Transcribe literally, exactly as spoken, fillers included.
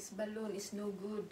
This balloon is no good.